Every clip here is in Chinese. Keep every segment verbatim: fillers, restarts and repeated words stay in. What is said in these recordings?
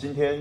今天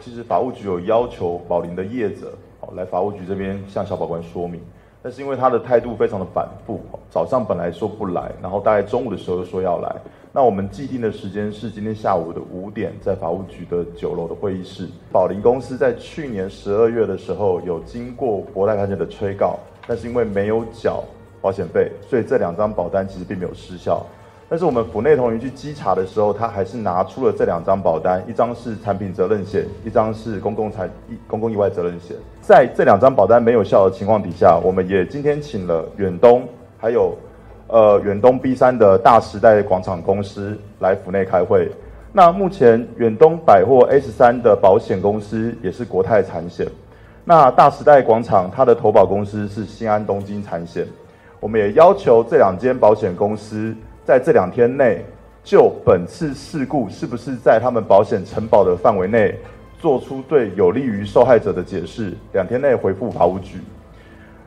其实法务局有要求保龄的业者哦来法务局这边向小法官说明，但是因为他的态度非常的反复，早上本来说不来，然后大概中午的时候又说要来。那我们既定的时间是今天下午的五点，在法务局的九楼的会议室。保龄公司在去年十二月的时候有经过博泰派遣的催告，但是因为没有缴保险费，所以这两张保单其实并没有失效。但是我们府内同仁去稽查的时候，他还是拿出了这两张保单，一张是产品责任险，一张是公共财公共意外责任险。在这两张保单没有效的情况底下，我们也今天请了远东还有呃远东 B 三 的大时代广场公司来府内开会。那目前远东百货 S 三 的保险公司也是国泰产险，那大时代广场它的投保公司是新安东京产险。我们也要求这两间保险公司在这两天内，就本次事故是不是在他们保险承保的范围内，做出对有利于受害者的解释，两天内回复法务局。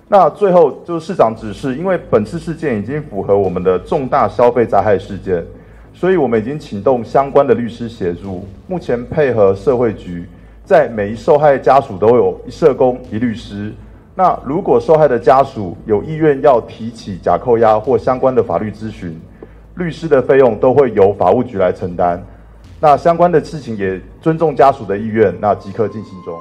那最后就是市长指示，因为本次事件已经符合我们的重大消费灾害事件，所以我们已经请动相关的律师协助，目前配合社会局，在每一受害家属都有一社工一律师。那如果受害的家属有意愿要提起假扣押或相关的法律咨询，律师的费用都会由法务局来承担，那相关的事情也尊重家属的意愿，那即刻进行中。